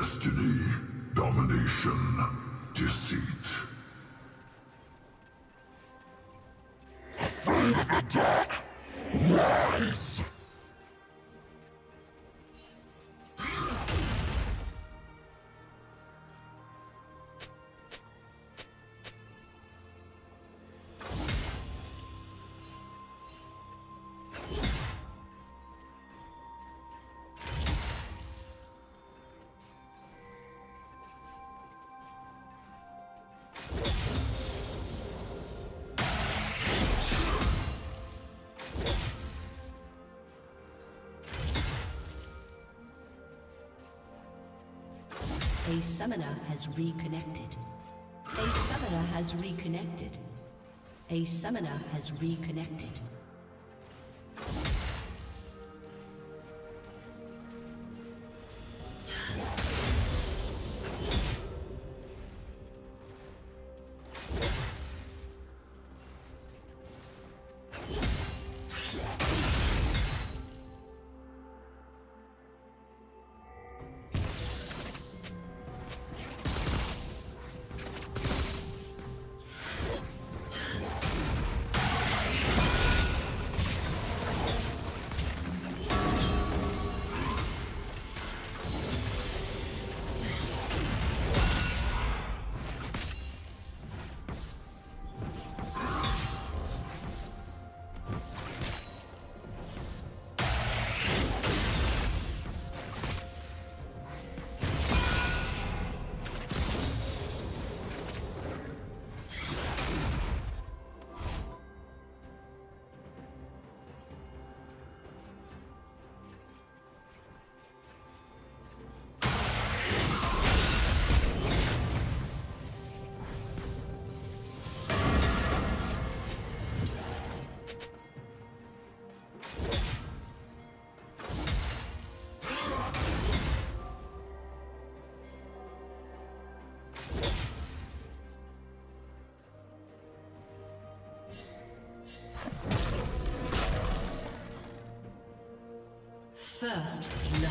Destiny, domination, deceit. Afraid of the dark, rise! A summoner has reconnected. A summoner has reconnected. A summoner has reconnected. First blood.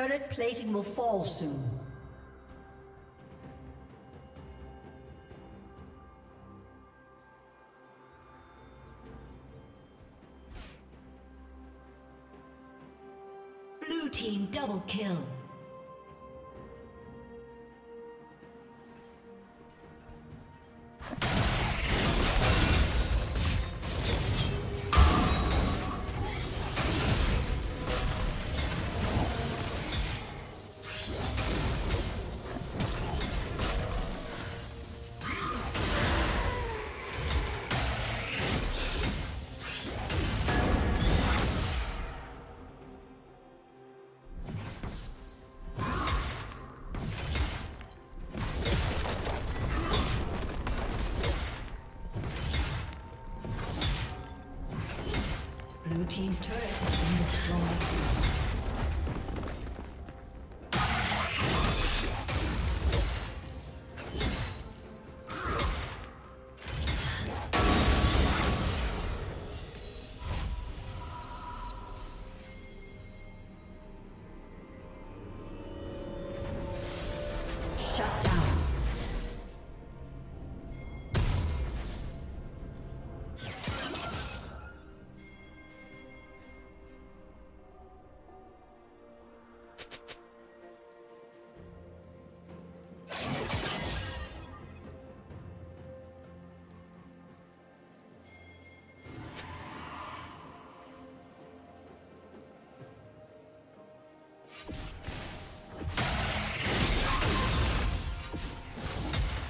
Turret plating will fall soon. Blue team double kill. Team's turret has been destroyed.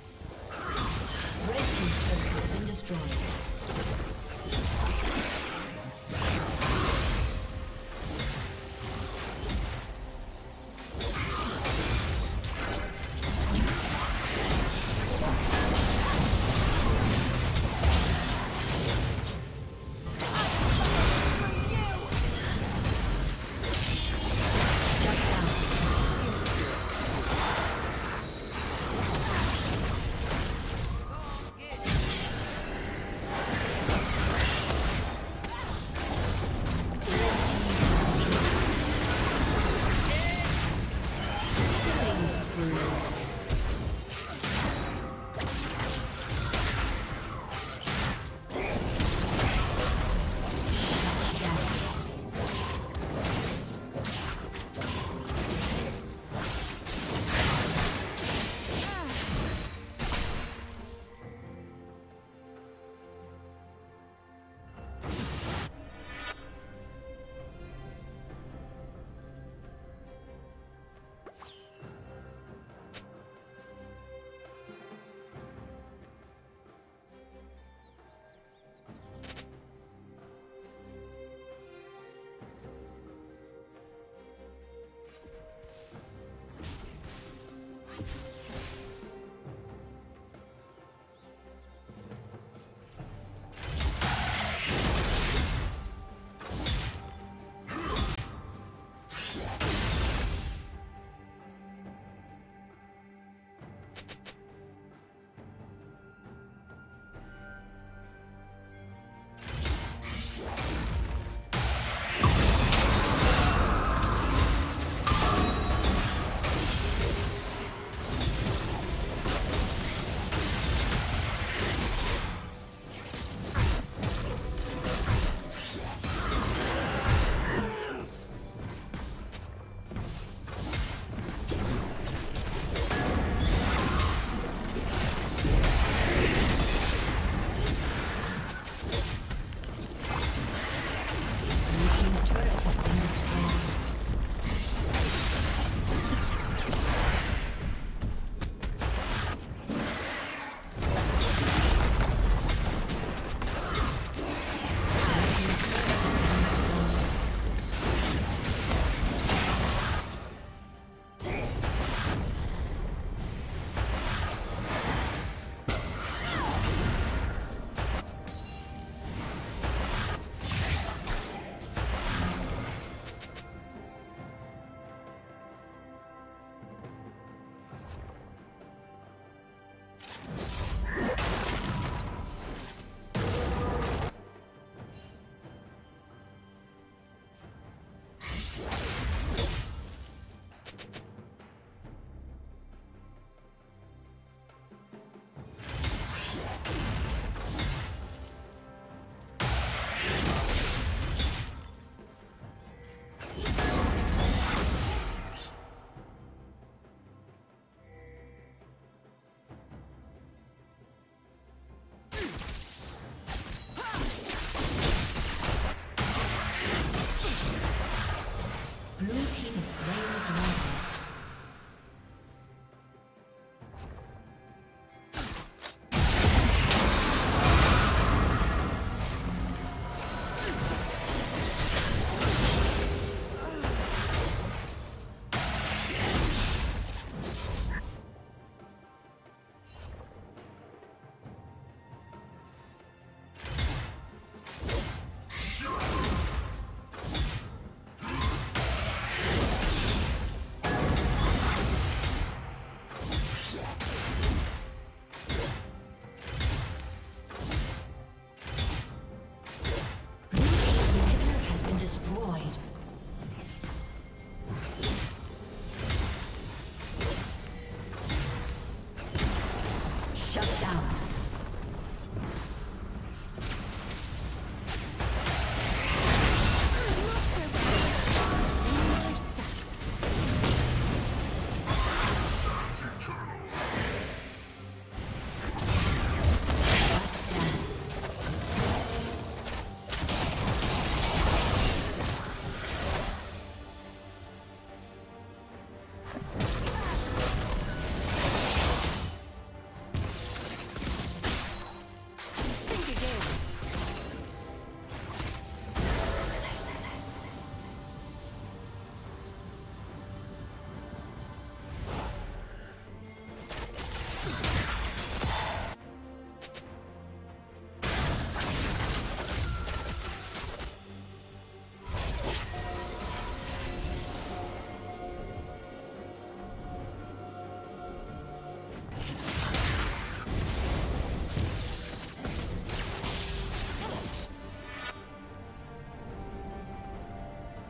Red team's turret has been destroyed.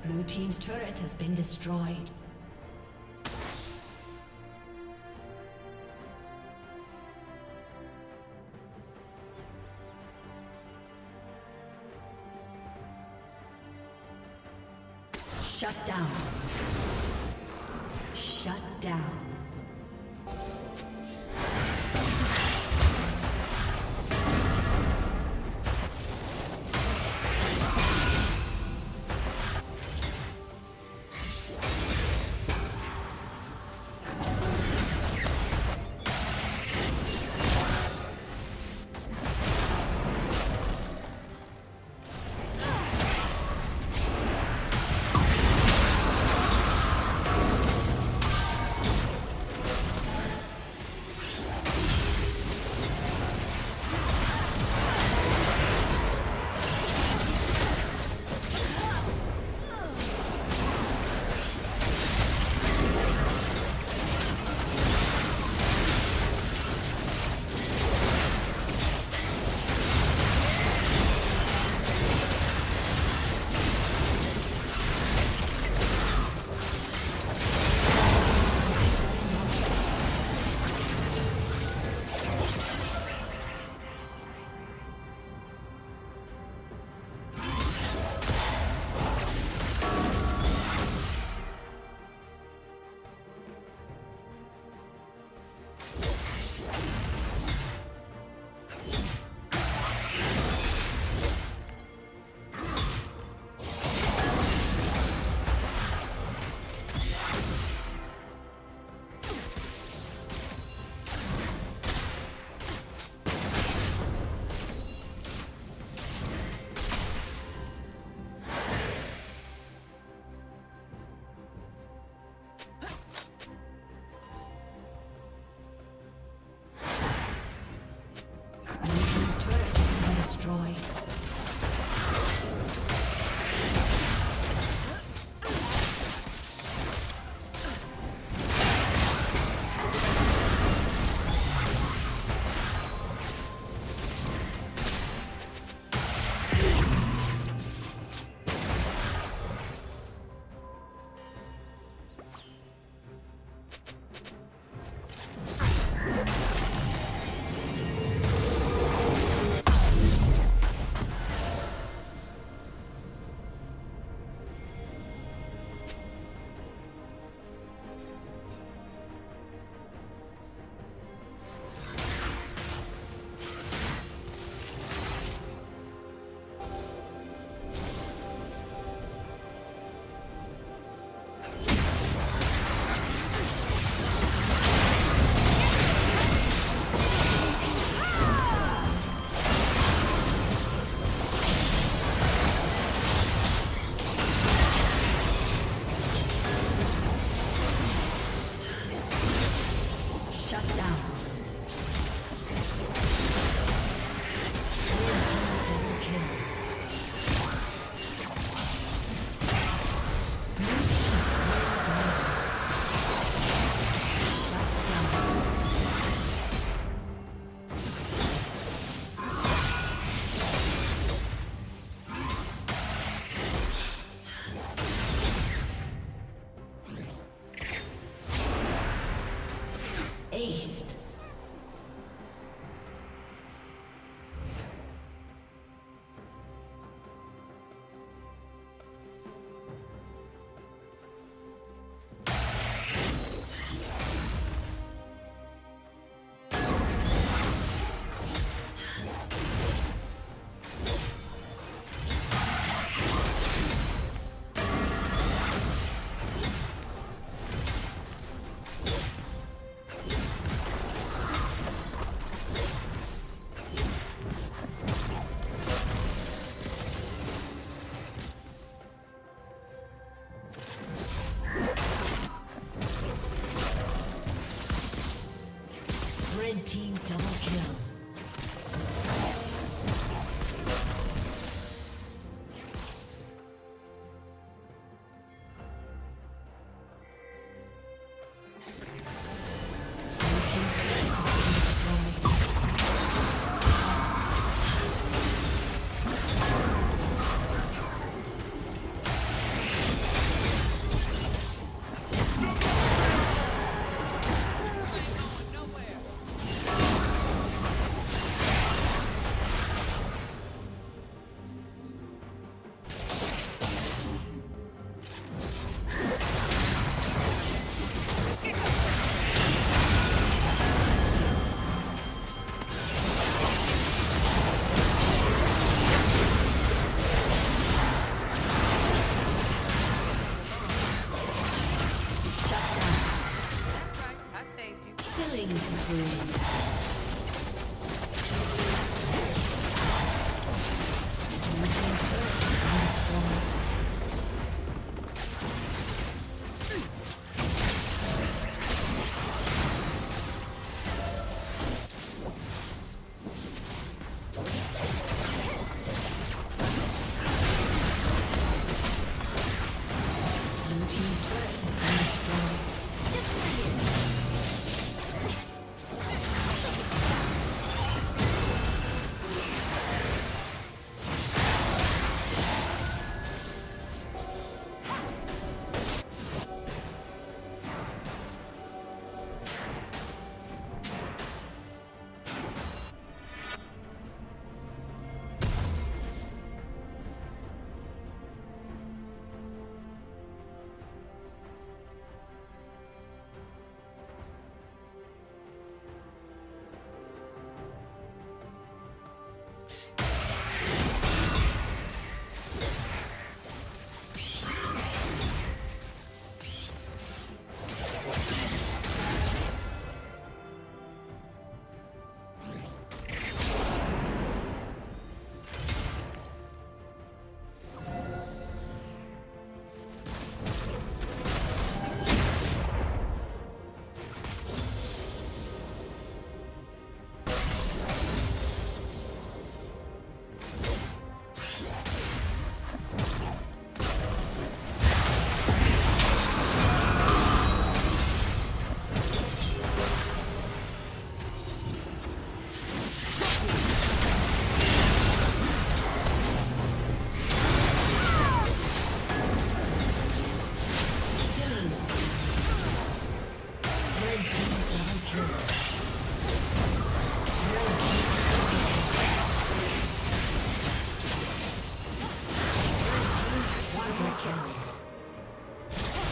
Blue team's turret has been destroyed. Shut down. Shut down.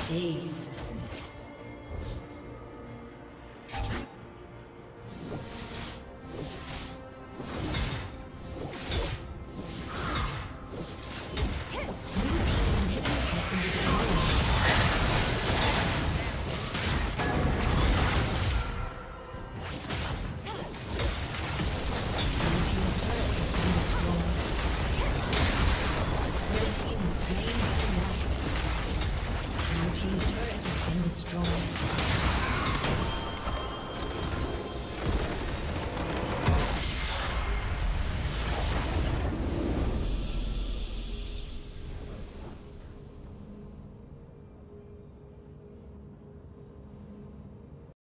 Haste.